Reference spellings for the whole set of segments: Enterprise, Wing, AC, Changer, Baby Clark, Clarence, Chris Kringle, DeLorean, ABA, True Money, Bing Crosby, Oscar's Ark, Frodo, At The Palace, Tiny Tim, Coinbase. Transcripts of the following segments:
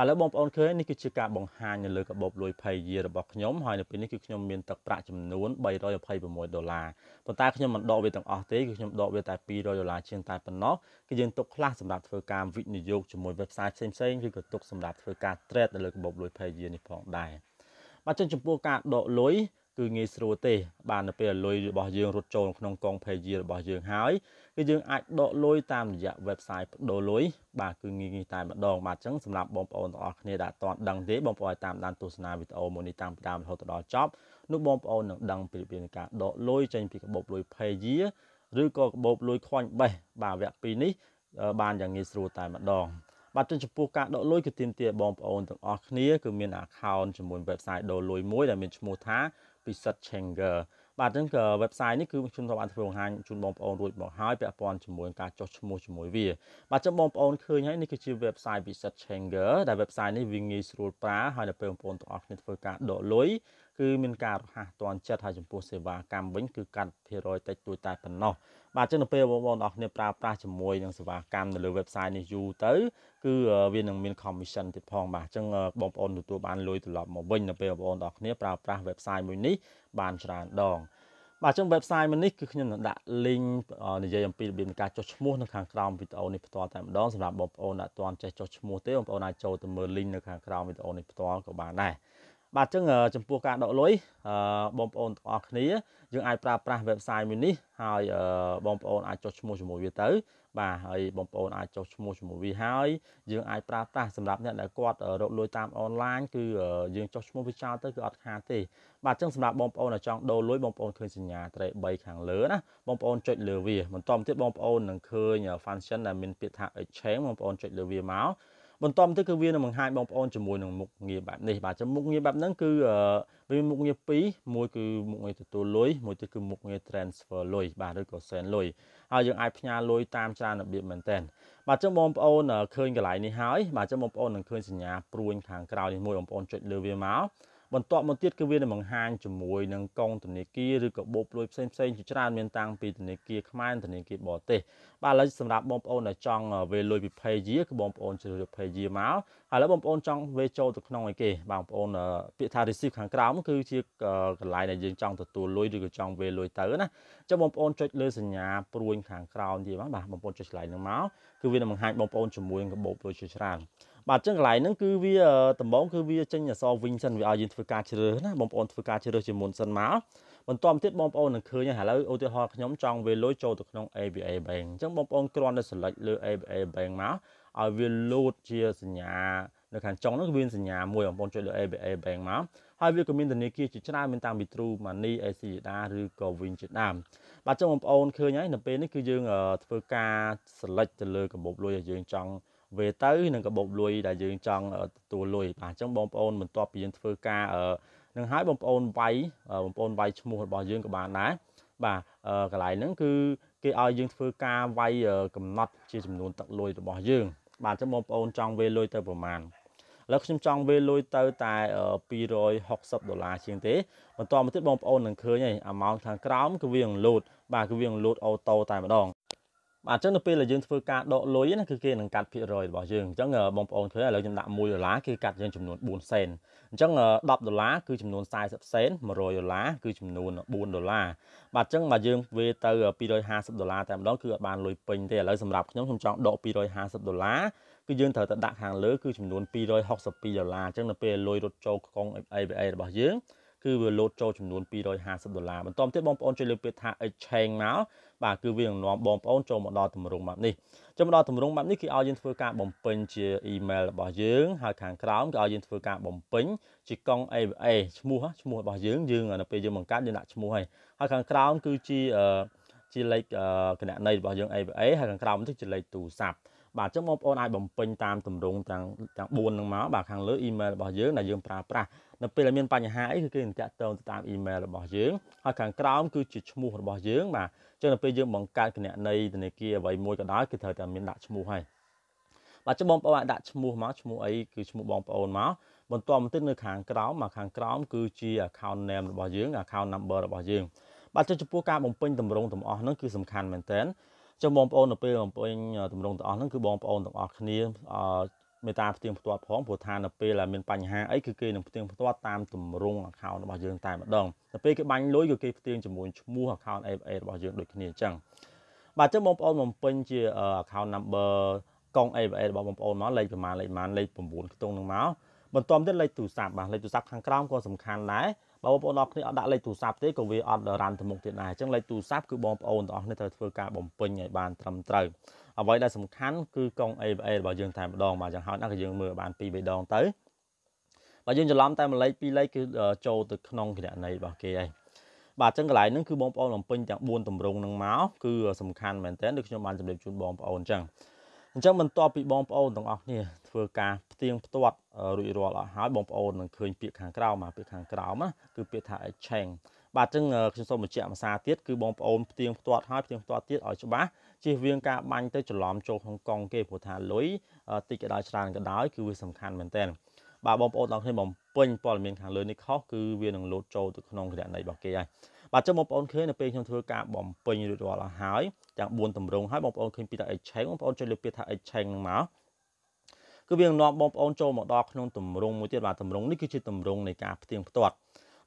បាទឥឡូវបងប្អូនឃើញនេះគឺជាការបង្ហាញនៅលើកាបូបលុយភ័យយារបស់ខ្ញុំហើយនៅពេលនេះគឺខ្ញុំមានទឹកប្រាក់ចំនួន$326ប៉ុន្តែខ្ញុំមិនដកវាទាំងអស់ទេគឺខ្ញុំដកវាតែ$200ជាងតែប៉ុណ្ណោះគឺយើងទុកខ្លះសម្រាប់ធ្វើការវិនិយោគជាមួយ website ផ្សេងៗឬក៏ទុកសម្រាប់ធ្វើការ trade នៅលើកាបូបលុយភ័យយានេះផងដែរបាទចឹងចំពោះការដកលុយគឺងាយស្រួលទេបាទនៅពេលលុយរបស់យើងរត់ចូលក្នុងកងភ័យយារបស់យើងហើយគឺយើងអាចដកលុយតាមរយៈ website បដូរលុយបាទគឺងាយៗតែម្ដងបាទអញ្ចឹងសម្រាប់បងប្អូនទាំងអស់គ្នាដែលអត់ដឹងទេបងប្អូនឲ្យតាមដានទស្សនាវីដេអូមួយនេះតាមពីដើមរហូតដល់ចប់នោះបងប្អូននឹងដឹងពីរបៀបនៃការដកលុយចេញពីកាបូបលុយភ័យយាឬក៏កាបូបលុយCoinbaseបាទវគ្គពីរនេះបានយ៉ាងងាយស្រួលតែម្ដងបាទចំពោះការដកលុយគឺទាមទារបងប្អូនទាំងអស់គ្នាគឺមាន account ជាមួយ website ដកលុយមួយដែលមានឈ្មោះថាពិសិដ្ឋ Changer បាទអញ្ចឹងក៏ website នេះគឺខ្ញុំបានធ្វើបង្ហាញជូនបងប្អូនរួចមកហើយពាក់ព័ន្ធជាមួយការចុះឈ្មោះជាមួយវាបាទចាំបងប្អូនឃើញហើយនេះគឺជា website ពិសិដ្ឋ Changer ដែល website នេះវាងាយស្រួលប្រើហើយដល់ពេលបងប្អូនទាំងអស់គ្នាធ្វើការដកលុយគឺមានការរហ័សទាន់ចិត្តហើយចំពោះសេវាកម្មវិញគឺកាត់%តិចតួចតែប៉ុណ្ណោះបាទអញ្ចឹងនៅពេលបងប្អូនអ្នកគ្នាប្រើប្រាស់ជាមួយនឹងសេវាកម្មនៅលើ website នេះយូរទៅគឺវានឹងមាន commission ទៀតផងបាទអញ្ចឹងបងប្អូនទទួលបានលុយត្រឡប់មកវិញនៅពេលបងប្អូនអ្នកគ្នាប្រើប្រាស់ website មួយនេះបានច្រើនដងបាទអញ្ចឹង website មួយនេះគឺខ្ញុំនឹងដាក់ link និយាយអំពីរបៀបនៃការចុះឈ្មោះនៅខាងក្រោមវីដេអូនេះផ្ទាល់តែម្ដងសម្រាប់បងប្អូនអ្នកទាន់ចេះចុះឈ្មោះទេបងប្អូនអាចចូលទៅមើល link នៅខាងក្រោមវីដេអូនេះផ្ទាល់ក៏បានដែរបាទអញ្ចឹងចំពោះការដកលុយបងប្អូនទាំងអស់គ្នាយើងអាចប្រើប្រាស់ website មួយនេះហើយបងប្អូនអាចចុះឈ្មោះជាមួយវាទៅបាទហើយបងប្អូនអាចចុះឈ្មោះជាមួយវាហើយយើងអាចប្រើប្រាស់សម្រាប់អ្នកដែលគាត់រកលុយតាម online គឺយើងចុះឈ្មោះវាចោលទៅគឺអត់ខាតទេបាទអញ្ចឹងសម្រាប់បងប្អូនដែលចង់ដូរលុយបងប្អូនឃើញសញ្ញាត្រី3ខាងលើណាបងប្អូនចុចលើវាបន្តមកទៀតបងប្អូននឹងឃើញ function ដែលមានពាក្យថា exchange បងប្អូនចុចលើវាមកបន្តមកទៀតគឺវានឹងបង្ហាញបងប្អូនជាមួយនឹងមុខងារបែបនេះបាទមុខងារបែបហ្នឹងគឺវាមានមុខងារ2មួយគឺមុខងារទទួលលុយមួយទៀតគឺមុខងារ transfer លុយបាទឬក៏ send លុយហើយយើងអាចផ្ញើលុយតាមច្រើនរបៀបមែនតើបាទចឹងបងប្អូនឃើញកន្លែងនេះហើយបាទចឹងបងប្អូននឹងឃើញសញ្ញាព្រួញខាងក្រោយនេះមួយបងប្អូនចុចលើវាមកបន្តមកទៀតគឺវានឹងបង្ហាញជាមួយនឹងកងធនាគារឬក៏បូបលុយផ្សេងៗជាច្រើនមានតាំងពីធនាគារខ្មែរធនាគារបរទេសបាទឥឡូវសម្រាប់បងប្អូនដែលចង់វេលុយពីភ័យយាគឺបងប្អូនជ្រើសរើសភ័យយាមកហើយឥឡូវបងប្អូនចង់វេចូលទៅក្នុងអីគេបងប្អូនពាក្យថា receive ខាងក្រោមគឺជាកន្លែងដែលយើងចង់ទទួលលុយឬក៏ចង់វេលុយទៅណាចុះបងប្អូនចុចលើសញ្ញាព្រួញខាងក្រោមទៀតបាទបងប្អូនចុចកន្លែងហ្នឹងមកគឺវានឹងបង្ហាញបងប្អូនជាមួយនឹងបូបលុយជាច្រើនបាទចឹងកន្លែងហ្នឹងគឺវាដំបងគឺវាចេញអក្សរវិញសិនវាឲ្យយើងធ្វើការជ្រើសណាបងប្អូនធ្វើការជ្រើសជាមុនសិនមកបន្តមកទៀតបងប្អូននឹងឃើញហើយឥឡូវឧទាហរណ៍ខ្ញុំចង់វេលុយចូលទៅក្នុង ABA Bank អញ្ចឹងបងប្អូនគ្រាន់តែ select លើ ABA Bank មកឲ្យវាលោតជាសញ្ញានៅខាងចុងហ្នឹងគឺមានសញ្ញាមួយបងប្អូនចុចលើ ABA Bank មកហើយវាក៏មានធនាគារជាច្រើនមានតាំងពី True Money, AC ជាដើមឬក៏ Wing ជាដើមបាទចឹងបងប្អូនឃើញហើយនៅពេលនេះគឺយើងធ្វើការ select ទៅលើកាបូបលុយដែលយើងចង់វេទៅនឹងកាបូបលុយដែលយើងចង់ទទួលលុយបាទអញ្ចឹងបងប្អូនបន្ទាប់ពីយើងធ្វើការនឹងហើយបងប្អូនវាយឈ្មោះរបស់យើងក៏បានដែរបាទកន្លែងហ្នឹងគឺគេឲ្យយើងធ្វើការវាយកំណត់ជាចំនួនទឹកលុយរបស់យើងបាទអញ្ចឹងបងប្អូនចង់វេលុយទៅប្រមាណឥឡូវខ្ញុំចង់វេលុយទៅតែ$260ជាងទេបន្តមកទៀតបងប្អូននឹងឃើញហើយ amount ខាងក្រោមគឺវានឹងលោតបាទគឺវានឹងលោតអូតូតែម្ដងបាទអញ្ចឹងនៅពេលដែលយើងធ្វើការដកលុយណាគឺគេនឹងកាត់ភាគរយរបស់យើងអញ្ចឹងបងប្អូនឃើញឥឡូវខ្ញុំដាក់$1គេកាត់យើងចំនួន4សេនអញ្ចឹង$10គឺចំនួន40សេន$100គឺចំនួន$4បាទអញ្ចឹងបើយើងវេទៅ$250តែម្ដងគឺអត់បានលុយពេញទេឥឡូវសម្រាប់ខ្ញុំចង់ដក$250គឺយើងត្រូវតែដាក់ខាងលើគឺចំនួន$262អញ្ចឹងនៅពេលលុយរត់ចូលកង ABA របស់យើងគឺវាលោតចូលចំនួន$250បន្តមកទៀតបងប្អូនជួយលើកពាក្យថា exchange មកបាទគឺវានឹងនាំបងប្អូនចូលមកដល់ទម្រង់បែបនេះចូលមកដល់ទម្រង់បែបនេះគឺឲ្យយើងធ្វើការបំពេញជា email របស់យើងហើយខាងក្រោមគឺឲ្យយើងធ្វើការបំពេញជាកង AVA ឈ្មោះរបស់យើងនៅពេលយើងបង្កើតយើងដាក់ឈ្មោះហើយខាងក្រោមគឺជាលេខគណនីរបស់យើង AVA ហើយខាងក្រោមនេះជាលេខទូរស័ព្ទ bà trong một online bấm pin tam tầm rung tàng buồn máu bà hàng lưới email bỏ dưới là dương pra nó là miền Tây nhà Hải cứ kêu chạy tàu tam email bỏ dưới hoặc hàng cào cứ chỉ mua bỏ dưới mà cho nên bây giờ bằng cái này này kia vậy môi cái đó cái thời tầm miền đặt mua hay bà trong bom bạn đặt mua máu mua ấy cứ mua bom ồn máu bọn toàn tin nơi hàng cào mà hàng cào cứ chỉ account name bỏ dưới account number bỏ dưới bà cho chụp ca bấm pin tầm rung tầm on nó cứ tầm khăn mình tên trong bom ồn ở bên bom ồn tầm rung tầm on nó cứ bom ồn tầm on kia mấy ta tiếng phật pháp phóng phổ than là là miền Tây nhà ấy cứ kêu tiếng phật pháp tam tầm rung account bảo dương tài một đồng là cái bánh lối cứ tiếng chỉ muốn mua account ấy bảo dương được nhiều chẳng bà cho bom ồn bom pin chia account number con ấy bảo bom ồn nó lấy mà lấy bấm bốn cái tông đường máu mình toàn đến lấy tủ sạp mà lấy tủ sạp hàng cám có tầm khăn lái bảo bom ồn nó đã lấy tủ sạp thế còn vì order ran thầm một tiền này chẳng lấy tủ sạp cứ bom ồn đó nên thời vừa cả bom pin ngày bàn trầm trời ở vậy là sầm khán cứ con ABA và dương thành đòn mà chẳng hỏi nó cái dương mưa bàn pi bị đòn tới và dương cho lắm tay mà lấy pi lấy cứ trâu từ non thì đạn này vào kia đây bà chân cái lại nó cứ bom ồn làm pin chẳng buồn tầm rung nâng máu cứ sầm khán mình té được cho bàn chuẩn bị chun bom ồn chẳng mình to bị bom ồn tổng ọc nè vừa cả tiếng toát rụi rọ là hái bom ồn là khơi việc hàng cào mà việc hàng cào mà cứ việc thải chèn bà chân chúng tôi một triệu mà xa tiết cứ bom ồn tiếng toát hái tiếng toát tiết ở chỗ bá chỉ riêng cả bánh tới chở lòm châu Hong Kong kê của thà lối tịch đại tràn cái đó cứ tầm khăn mình tên bà bom ồn đọc thêm bom pin pol miền hàng lớn này khó cứ viên đường lột châu từ non cái này bảo kê ai bà cho bom ồn khơi là pin trong thưa cả bom pin rồi là hái chẳng buồn tầm rung hái bom ồn khơi pita ấy cháy bom ồn chơi được pita ấy cháy máu cứ viên nón bom ồn châu một đo non tầm rung một tiết bà tầm rung này cứ chơi tầm rung này cả tiếng toát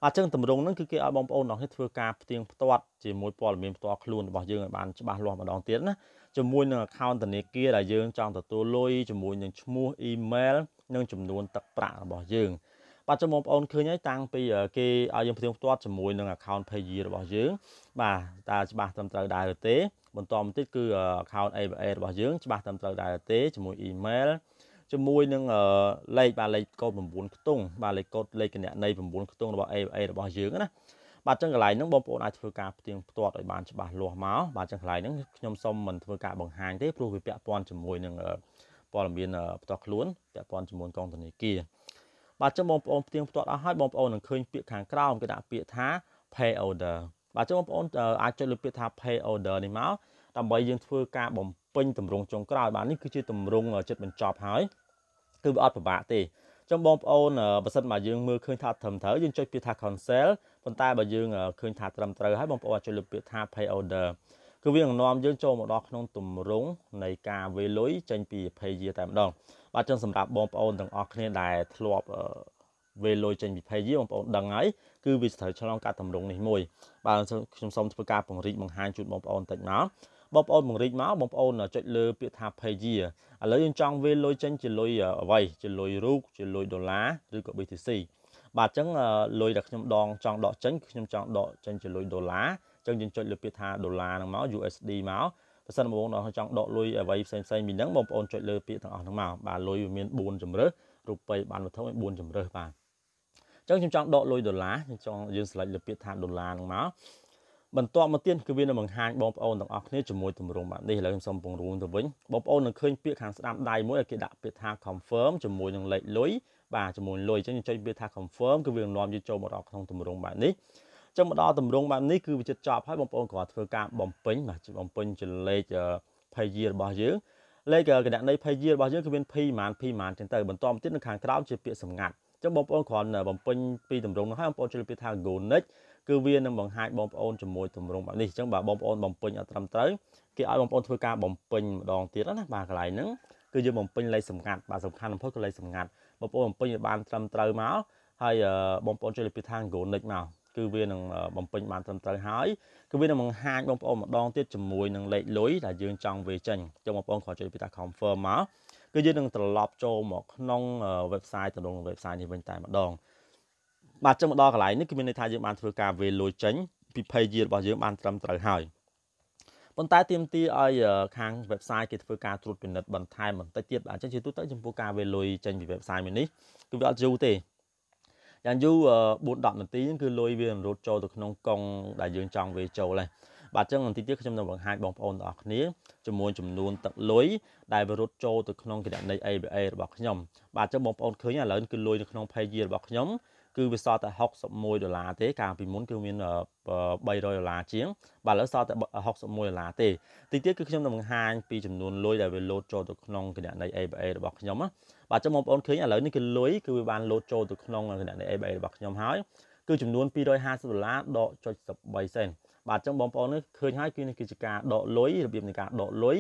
bà chân tầm rung nó cứ kia bom ồn đọc hết thưa cả tiếng toát chỉ mỗi pol miền toát luôn bảo dương bàn cho bà lo mà đón tiếng á cho mua những account này kia là dương trong từ tôi lôi cho mua những mua email nhưng chấm đồn tập bạ bảo dương bà cho một ông khơi nhảy tăng bây cái dương phải toát cho mua những account pay gì bảo dương bà ta cho bà tầm từ đại tế bọn toàn tích cứ account ABA bảo dương cho bà tầm từ đại tế cho mua email cho mua những lấy bà lấy cột bằng bốn cái tung bà lấy cột lấy cái này bằng bốn cái tung bảo ABA bảo dương á bà chân cái này nó bom ồn ai thưa cả tiếng toát ở bàn cho bà lùa máu bà chân cái này nó nhom xong mình thưa cả bằng hàng thế pro về bẹt pon cho mùi những pon miền toát luôn bẹt pon cho mùi con này kia bà chân bom ồn tiếng toát ở hai bom ồn là khơi bịa hàng cào cái đã bịa thá pay order bà chân bom ồn ai chơi được bịa thá pay order này máu làm bây giờ thưa cả bom pin tầm rung trong cào bà này cứ chơi tầm rung ở trên mình chọp hỏi cứ bắt vào bạ thì trong bom ồn bà sân mà dương mưa khơi thà thầm thở dương chơi bịa thá cancel phần tai bà dương khơi thả trầm trời hãy bom ồn chơi lực việc thả pay order cứ việc nòm dương châu một đo không tùm rúng này cả về lối tranh pì pay gì tại một đồng bà chân sầm rạp bom ồn từng ở trên đài thua về lối tranh pì pay gì bom ồn đằng ấy cứ vì thời cho long cả tầm rúng này mùi bà trong sông thua cả bằng rít bằng hai chút bom ồn tại nó bom ồn bằng rít máu bom ồn là chơi lực việc thả pay gì ở lối dương trong về lối tranh chỉ lối vay chỉ lối rút chỉ lối đô la rồi có BTC bà chẳng lôi đặc nhom đòn trong đỏ tránh nhom trong đỏ tránh chỉ lôi đô la trong những chơi lượt pita đô la nằng máu USD máu và sân bóng nó trong đỏ lôi vậy xem mình nắng bóng ôn chơi lượt pita thằng nào bà lôi miền buồn chấm rớt rụp bay bàn một thấu buồn chấm rớt bà trong trong đỏ lôi đô la trong dương lại lượt pita đô la nằng máu bản to mà tiên cứ viên là bằng hai bóng ôn thằng ọc này chấm môi tầm rung bạn đây là em xong bóng rung từ vĩnh bóng ôn là khơi pita hàng sâm đài mỗi là cái đạo pita confirm chấm môi thằng lệ lối bà cho muốn lôi cho những chơi bia thà confirm cứ việc nòm như châu một đo không tầm rung bạn ní trong một đo tầm rung bạn ní cứ bị chật chọp hai bóng ôn của thưa cả bóng pin mà bóng pin chỉ lấy pay year bao nhiêu lấy cái đạn này pay year bao nhiêu cứ bên pay màn trên tờ bản to tiết nước hàng cào chỉ bịa sầm ngặt trong bóng ôn còn bóng pin pi tầm rung nó hai bóng ôn chơi bia thà gold cứ viên nằm bằng hai bóng ôn cho môi tầm rung bạn ní trong bà bóng ôn bóng pin ở tầm tới cái ai bóng ôn thưa cả bóng pin đòn tiết đó bà cái này nữa cứ như bóng pin lấy sầm ngặt bà sầm khăn phớt cứ lấy sầm ngặt bom ồn pin bàn trầm trời máu hay bom ồn chơi bị thang gỗ nịch nào cứ viên bom pin bàn trầm trời hái cứ viên bằng hai bom ồn một đòn tiết chấm mùi nằng lệ lối là dương trong về trình trong bom ồn khỏi chơi bị ta confirm máu cứ dương nằng từ lọp châu một nong website từ đồng website thì bên tại một đòn bà trong một đòn lại nếu cứ bên này thay dương bàn thừa cả về lối tránh bị pay diệt vào dương bàn trầm trời hái bọn ta tìm ti ai khang website kịch phơi ca trút bình nết bẩn thai mình tới tiết bạn chắc chỉ tút tới chấm phơi ca về lôi tranh vì website mình đi cứ vợ du thì dàn du bốn đoạn một tí cứ lôi viên rốt trâu từ nông công đại dương trong về trâu này bạn chắc một tí tiết trong đồng bằng hai bóng ồn ở ní ជាមួយ ចំនួន ទឹក លុយ ដែល វារត់ ចូល ទៅ ក្នុង គណនី ABA របស់ ខ្ញុំ បាទ អញ្ចឹង បង ប្អូន ឃើញ ឥឡូវ គឺ លុយ នៅ ក្នុង page របស់ ខ្ញុំ គឺ វា សល់ តែ $61 ទេ កាល ពី មុន គឺ មាន $300 ជាង បាទ ឥឡូវ សល់ តែ $61 ទេ តិច ទៀត គឺ ខ្ញុំ នឹង បង្ហាញ ពី ចំនួន លុយ ដែល វា លោត ចូល ទៅ ក្នុង គណនី ABA របស់ ខ្ញុំ ណា បាទ អញ្ចឹង បង ប្អូន ឃើញ ឥឡូវ នេះ គឺ លុយ គឺ វា បាន លោត ចូល ទៅ ក្នុង គណនី ABA របស់ ខ្ញុំ ហើយ គឺ ចំនួន $250 ដក.73 សេន បាទ អញ្ចឹង បងប្អូន ឃើញ ហើយ គឺ នេះ គឺជា ការ ដក លុយ របៀប នៃ ការ ដក លុយ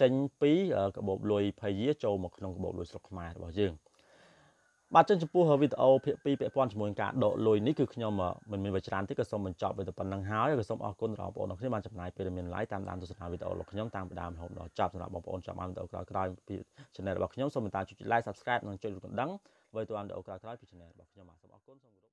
ចេញ ពី កាបូប លុយ ភ័យ ចូល មក ក្នុង កាបូប លុយ ស្រុក ខ្មែរ របស់ យើង បាទ អញ្ចឹង ចំពោះ វីដេអូ ភាគ 2 ពាក់ព័ន្ធ ជាមួយ នឹង ការ ដក លុយ នេះ គឺ ខ្ញុំ មិន មាន វចរាន ទេ ក៏ សូម បញ្ចប់ វា ទៅ ប៉ុណ្ណឹង ហើយ ក៏ សូម អរគុណ ដល់ បងប្អូន របស់ ខ្ញុំ បាន ចំណាយ ពេល មាន ឡាយ តាម ដាន ទស្សនា វីដេអូ របស់ ខ្ញុំ តាម បណ្ដាញ រហូត ដល់ ចប់ សម្រាប់ បងប្អូន ចាំ បាន វីដេអូ ក្រោយ ពី channel របស់ ខ្ញុំ សូម មេត្តា ជួយ like subscribe និង ចុច រូបកណ្ដឹង ដើម្បី ទទួល បាន វីដេអូ ក្រោយ ពី channel របស់ ខ្ញុំ បាទ សូម អរគុណ សូម គោរព